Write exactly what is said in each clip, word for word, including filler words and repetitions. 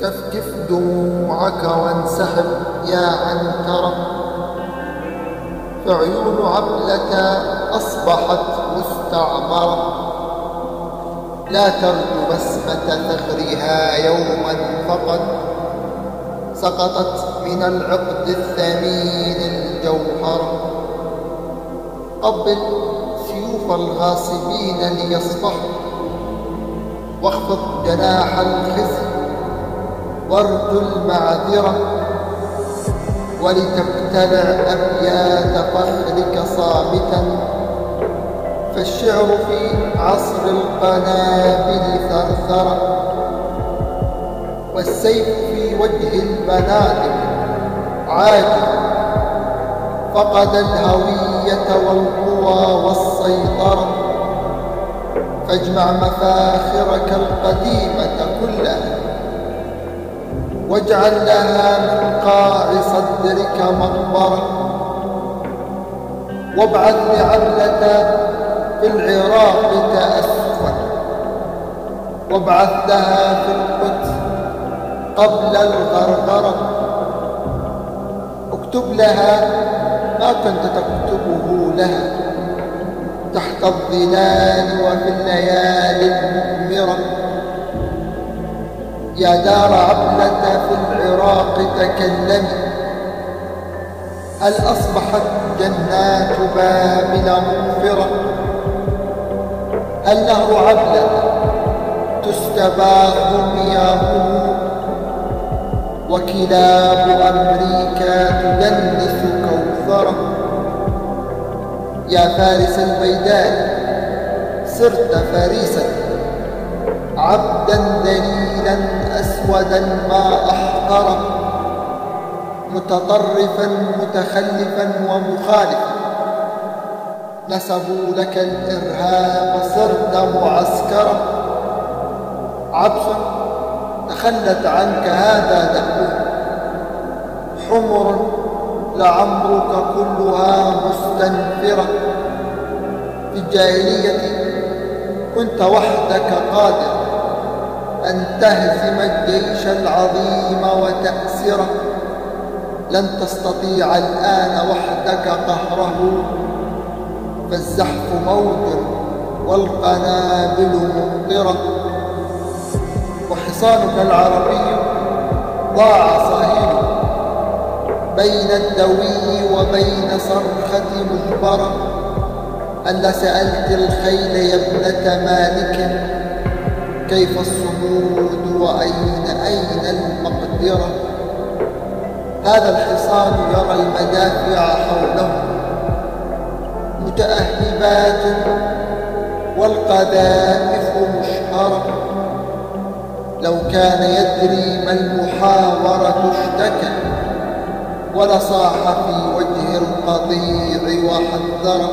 كفكف دموعك وانسحب يا عنترة. فعيون عبلة أصبحت مستعمرة، لا ترد بسمة ثغرها يوما فقط، سقطت من العقد الثمين الجوهرة. قبل سيوف الغاصبين ليصفحوا، واخفض جناح الخزي وارجو المعذرة، ولتبتلع أبيات فخرك صامتا. فالشعر في عصر القنابل ثرثرة، والسيف في وجه البنادق عاجل، فقد الهوية والقوى والسيطرة. فاجمع مفاخرك القديمة كلها، واجعل لها من قاع صدرك مقبرة، وابعث لعبلة في العراق تأسفا، وابعث لها في القدس قبل الغرغرة. اكتب لها ما كنت تكتبه لها تحت الظلال وفي الليالي المؤمرة. يا دار عبلة في العراق تكلمي، هل أصبحت جنات بابل مغفرة؟ هل نهر عبلة تستباح مياهه، وكلاب أمريكا تدنس كوثرة؟ يا فارس البيداء صرت فريسا، عبدا ذليلا أسودا ما أحقر، متطرفا متخلفا ومخالفا، نسبوا لك الإرهاب صرت معسكرا. عبس تخلت عنك هذا دهر، حمر لعمرك كلها مستنفرة. في الجاهلية كنت وحدك قادر أن تهزم الجيش العظيم وتأسره، لن تستطيع الآن وحدك قهره. فالزحف موجر والقنابل ممطرة، وحصانك العربي ضاع صاهره بين الدوي وبين صرخة مجبرة. ألا سألت الخيل يا ابنة مالك كيف الصمود وأين أين المقدرة؟ هذا الحصان يرى المدافع حوله متأهبات، والقذائف مشهرة. لو كان يدري ما المحاورة اشتكى، ولصاح في وجه القضيع وحذر.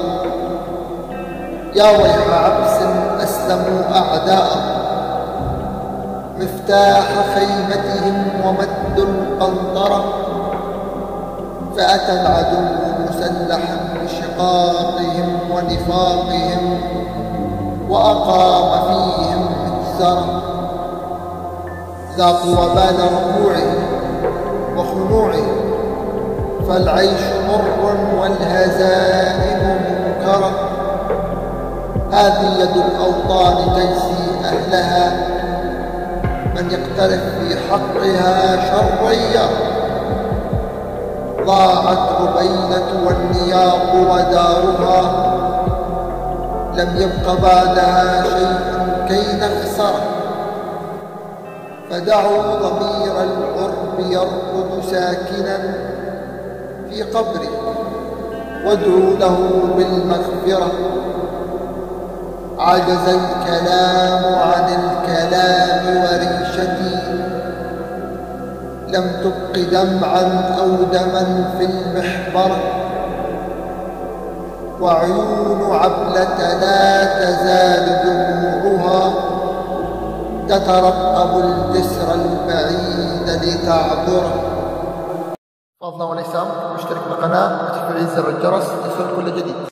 يا ويح عبس أسلموا أعداءهم، مفتاح خيمتهم ومد القنطرة. فأتى العدو مسلحا بشقاقهم ونفاقهم، وأقام فيهم مجزرة. ذاقوا وبال ركوعهم وخنوعهم، فالعيش مر والهزائم منكرة. هذه يد الأوطان تجزي أهلها، من يقترف في حقها شرعيا. ضاعت عبيلة والنياق ودارها، لم يبق بعدها شيء كي نخسر. فدعوا ضمير العرب يرقد ساكنا في قبره، وادعوا له بالمغفرة. عجز الكلام عن الكلام وريشتي، لم تبق دمعا أو دما في المحبرة. وعيون عبلة لا تزال دموعها تترقب الجسر البعيد لتعبره. فضلا وليس أمر، واشترك بالقناة وتفعيل زر الجرس ليصل كل جديد.